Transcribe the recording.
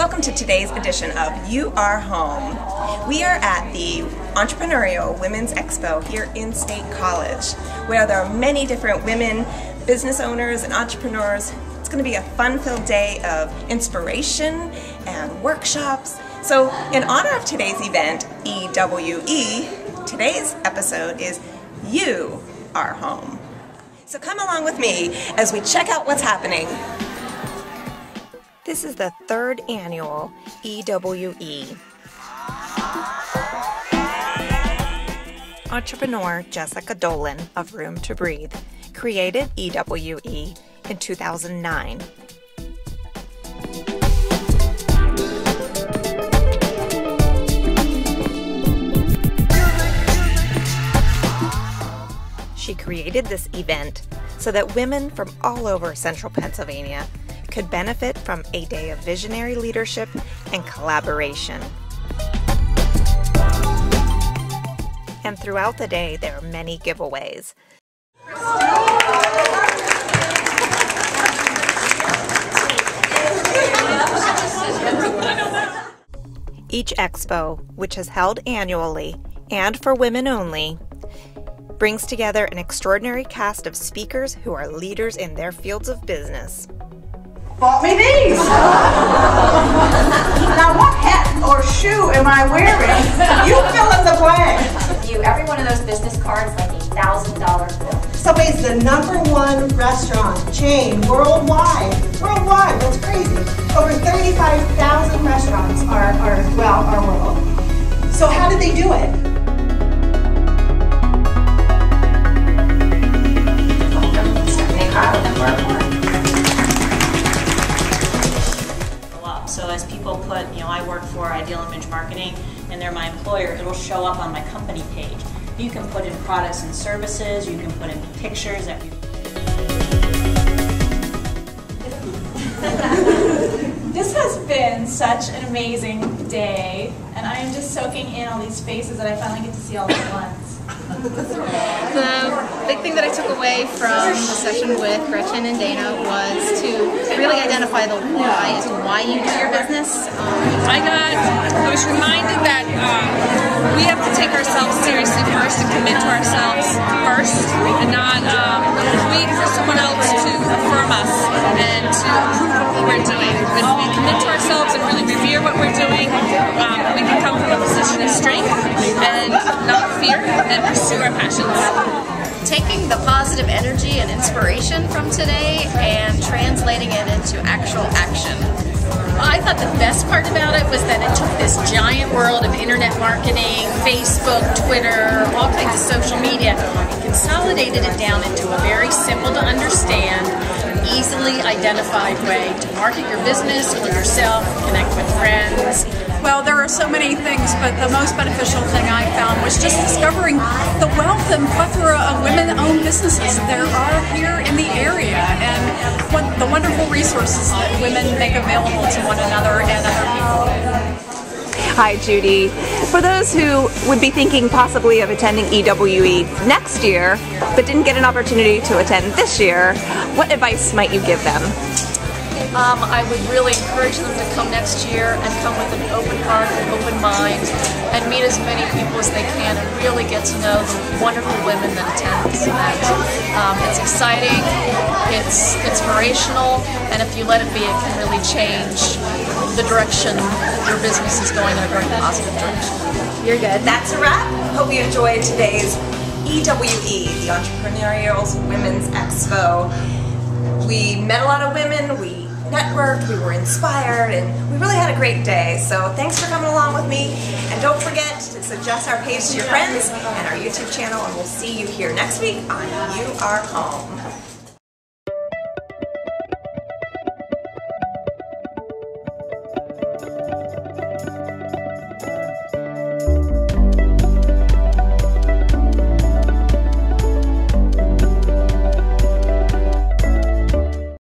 Welcome to today's edition of You Are Home. We are at the Entrepreneurial Women's Expo here in State College, where there are many different women business owners and entrepreneurs. It's going to be a fun-filled day of inspiration and workshops. So in honor of today's event, EWE, today's episode is You Are Home. So come along with me as we check out what's happening. This is the third annual EWE. Entrepreneur Jessica Dolan of Room to Breathe created EWE in 2009. She created this event so that women from all over central Pennsylvania could benefit from a day of visionary leadership and collaboration. And throughout the day, there are many giveaways. Each expo, which is held annually and for women only, brings together an extraordinary cast of speakers who are leaders in their fields of business. Bought me these! Now what hat or shoe am I wearing? You fill in the blank. You, every one of those business cards like a $1,000 bill. Somebody's the #1 restaurant chain worldwide. Worldwide, that's crazy. Over 35,000 restaurants are well, our world. So how did they do it? So as people put, you know, I work for Ideal Image Marketing and they're my employer, it'll show up on my company page. You can put in products and services, you can put in pictures. This has been such an amazing day and I am just soaking in all these faces that I finally get to see all at once. The big thing that I took away from the session with Gretchen and Dana was to really identify the why as to why you do your business. I was reminded that we have to take ourselves seriously first and commit to ourselves first and not wait for someone else to affirm us and to approve of what we're doing. If we commit to ourselves and really revere what we're doing, we can come from a position of strength and not fear and pursue our passions. Taking the positive energy and inspiration from today and translating it into actual action. I thought the best part about it was that it took this giant world of internet marketing, Facebook, Twitter, all kinds of social media, and consolidated it down into a very simple to understand, easily identified way to market your business or yourself, connect with friends. Well, there are so many things, but the most beneficial thing I found was just discovering the wealth and plethora of women-owned businesses there are here in the area, and what the wonderful resources that women make available to one another and other people. Hi, Judy. For those who would be thinking possibly of attending EWE next year, but didn't get an opportunity to attend this year, what advice might you give them? I would really encourage them to come next year and come with an open heart and open mind and meet as many people as they can and really get to know the wonderful women that attend this event. It's exciting, it's inspirational, and if you let it be, it can really change the direction your business is going in a very positive direction. You're good. That's a wrap. Hope you enjoyed today's EWE, the Entrepreneurial Women's Expo. We met a lot of women, we networked, we were inspired, and we really had a great day. So thanks for coming along with me, and don't forget to suggest our page to your friends and our YouTube channel, and we'll see you here next week on You Are Home.